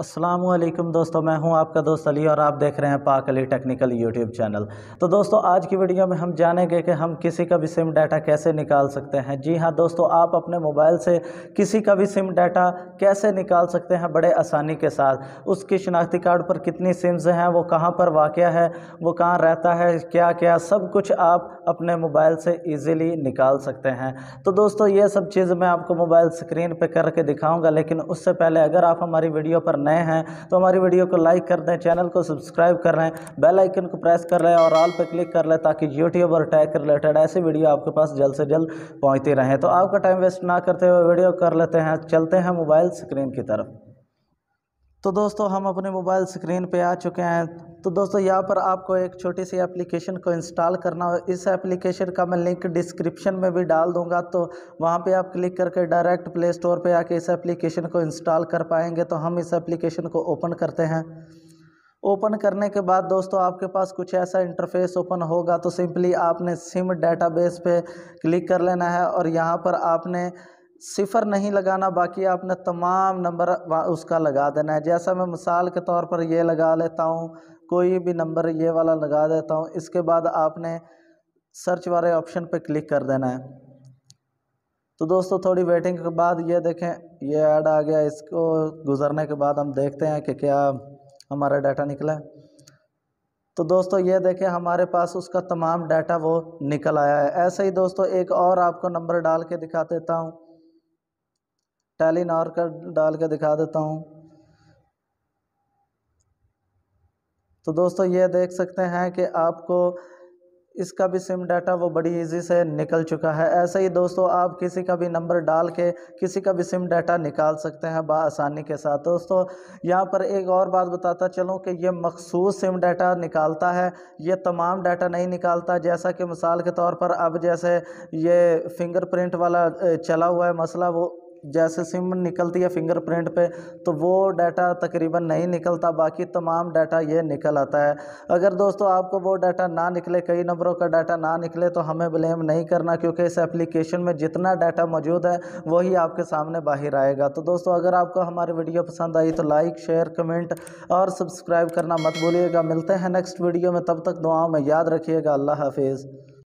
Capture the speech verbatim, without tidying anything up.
अस्सलामुअलैकुम दोस्तों, मैं हूं आपका दोस्त अली और आप देख रहे हैं पाक अली टेक्निकल यूट्यूब चैनल। तो दोस्तों आज की वीडियो में हम जानेंगे कि हम किसी का भी सिम डाटा कैसे निकाल सकते हैं। जी हां दोस्तों, आप अपने मोबाइल से किसी का भी सिम डाटा कैसे निकाल सकते हैं बड़े आसानी के साथ। उसकी शनाख्ती कार्ड पर कितनी सिम्स हैं, वो कहाँ पर वाक़िया है, वो कहाँ रहता है, क्या क्या सब कुछ आप अपने मोबाइल से ईज़िली निकाल सकते हैं। तो दोस्तों ये सब चीज़ मैं आपको मोबाइल स्क्रीन पर करके दिखाऊँगा, लेकिन उससे पहले अगर आप हमारी वीडियो पर नए हैं तो हमारी वीडियो को लाइक कर दें, चैनल को सब्सक्राइब कर लें, बेल आइकन को प्रेस कर लें और ऑल पर क्लिक कर लें ताकि यूट्यूब और टेक रिलेटेड ऐसी वीडियो आपके पास जल्द से जल्द पहुंचती रहें। तो आपका टाइम वेस्ट ना करते हुए वीडियो कर लेते हैं, चलते हैं मोबाइल स्क्रीन की तरफ। तो दोस्तों हम अपने मोबाइल स्क्रीन पे आ चुके हैं। तो दोस्तों यहाँ पर आपको एक छोटी सी एप्लीकेशन को इंस्टॉल करना है। इस एप्लीकेशन का मैं लिंक डिस्क्रिप्शन में भी डाल दूंगा, तो वहाँ पे आप क्लिक करके डायरेक्ट प्ले स्टोर पे आके इस एप्लीकेशन को इंस्टॉल कर पाएंगे। तो हम इस एप्लीकेशन को ओपन करते हैं। ओपन करने के बाद दोस्तों आपके पास कुछ ऐसा इंटरफेस ओपन होगा, तो सिंपली आपने सिम डेटाबेस पे क्लिक कर लेना है और यहाँ पर आपने सिफ़र नहीं लगाना, बाकी आपने तमाम नंबर उसका लगा देना है। जैसा मैं मिसाल के तौर पर ये लगा लेता हूँ, कोई भी नंबर ये वाला लगा देता हूँ। इसके बाद आपने सर्च वाले ऑप्शन पे क्लिक कर देना है। तो दोस्तों थोड़ी वेटिंग के बाद ये देखें ये ऐड आ गया। इसको गुजरने के बाद हम देखते हैं कि क्या हमारा डाटा निकला है। तो दोस्तों ये देखें हमारे पास उसका तमाम डाटा वो निकल आया है। ऐसे ही दोस्तों एक और आपको नंबर डाल के दिखा देता हूँ, टेलीनॉर का डाल के दिखा देता हूँ। तो दोस्तों ये देख सकते हैं कि आपको इसका भी सिम डाटा वो बड़ी इजी से निकल चुका है। ऐसे ही दोस्तों आप किसी का भी नंबर डाल के किसी का भी सिम डाटा निकाल सकते हैं बआसानी के साथ। दोस्तों यहाँ पर एक और बात बताता चलूँ कि ये मखसूस सिम डाटा निकालता है, ये तमाम डाटा नहीं निकालता। जैसा कि मिसाल के तौर पर अब जैसे ये फिंगरप्रिंट वाला चला हुआ है मसला, वो जैसे सिम निकलती है फिंगरप्रिंट पे तो वो डाटा तकरीबन नहीं निकलता, बाकी तमाम डाटा ये निकल आता है। अगर दोस्तों आपको वो डाटा ना निकले, कई नंबरों का डाटा ना निकले, तो हमें ब्लेम नहीं करना, क्योंकि इस एप्लीकेशन में जितना डाटा मौजूद है वही आपके सामने बाहर आएगा। तो दोस्तों अगर आपको हमारी वीडियो पसंद आई तो लाइक, शेयर, कमेंट और सब्सक्राइब करना मत भूलिएगा। मिलते हैं नेक्स्ट वीडियो में, तब तक दुआओं में याद रखिएगा। अल्लाह हाफिज़।